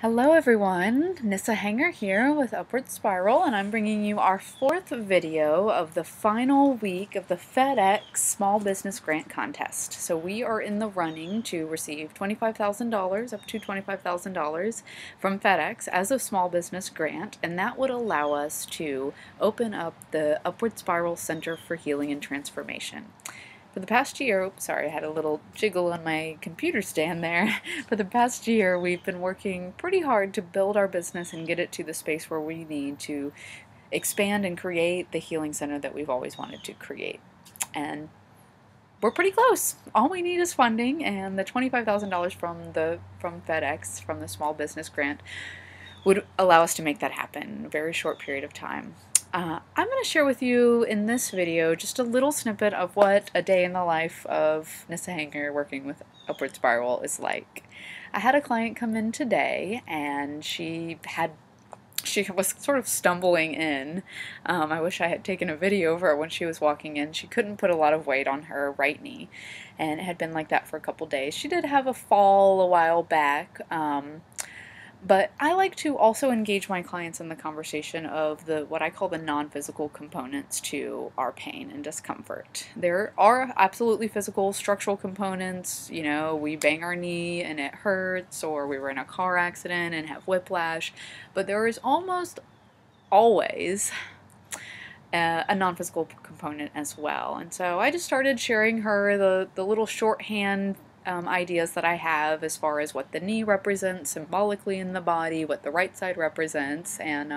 Hello everyone, Nyssa Hanger here with Upward Spiral, and I'm bringing you our fourth video of the final week of the FedEx Small Business Grant Contest. So we are in the running to receive $25,000, up to $25,000 from FedEx as a small business grant, and that would allow us to open up the Upward Spiral Center for Healing and Transformation. For the past year, oops, sorry, I had a little jiggle on my computer stand there. For the past year, we've been working pretty hard to build our business and get it to the space where we need to expand and create the healing center that we've always wanted to create. And we're pretty close. All we need is funding, and the $25,000 from FedEx, from the small business grant, would allow us to make that happen in a very short period of time. I'm going to share with you in this video just a little snippet of what a day in the life of Nyssa Hanger working with Upward Spiral is like. I had a client come in today, and she was sort of stumbling in. I wish I had taken a video of her when she was walking in. She couldn't put a lot of weight on her right knee, and it had been like that for a couple days. She did have a fall a while back, but I like to also engage my clients in the conversation of what I call the non-physical components to our pain and discomfort. There are absolutely physical, structural components. You know, we bang our knee and it hurts, or we were in a car accident and have whiplash. But there is almost always a non-physical component as well. And so I just started sharing her the little shorthand ideas that I have as far as what the knee represents symbolically in the body, what the right side represents, and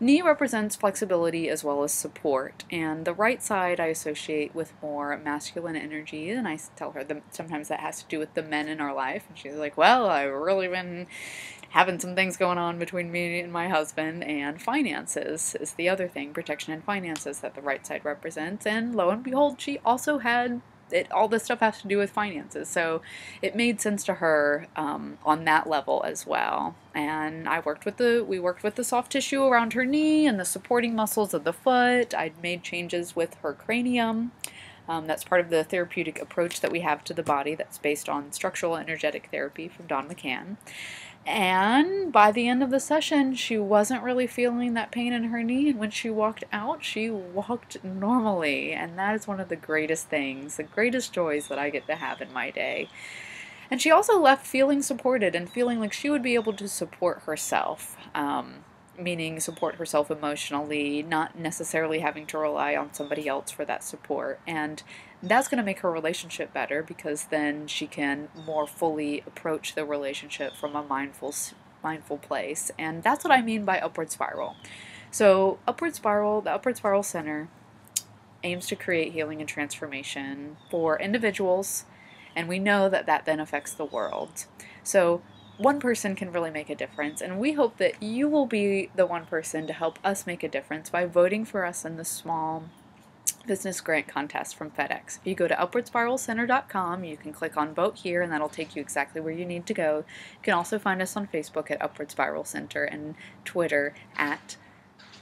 knee represents flexibility as well as support, and the right side I associate with more masculine energy, and I tell her that sometimes that has to do with the men in our life, and she's like, well, I've really been having some things going on between me and my husband, and finances is the other thing, protection and finances that the right side represents, and lo and behold, she also had all this stuff has to do with finances, so it made sense to her on that level as well. And we worked with the soft tissue around her knee and the supporting muscles of the foot. I'd made changes with her cranium. That's part of the therapeutic approach that we have to the body that's based on Structural Energetic Therapy from Don McCann. And by the end of the session, she wasn't really feeling that pain in her knee, and when she walked out, she walked normally, and that is one of the greatest things, the greatest joys that I get to have in my day. And she also left feeling supported and feeling like she would be able to support herself, meaning support herself emotionally, not necessarily having to rely on somebody else for that support. And that's going to make her relationship better, because then she can more fully approach the relationship from a mindful place. And that's what I mean by Upward Spiral. So Upward Spiral, the Upward Spiral Center, aims to create healing and transformation for individuals, and we know that that then affects the world. So one person can really make a difference, and we hope that you will be the one person to help us make a difference by voting for us in the Small Business Grant Contest from FedEx. If you go to upwardspiralcenter.com, you can click on Vote Here, and that'll take you exactly where you need to go. You can also find us on Facebook at Upward Spiral Center and Twitter at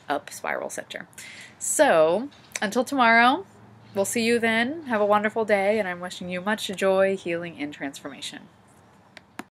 Up Spiral Center. So, until tomorrow, we'll see you then. Have a wonderful day, and I'm wishing you much joy, healing, and transformation.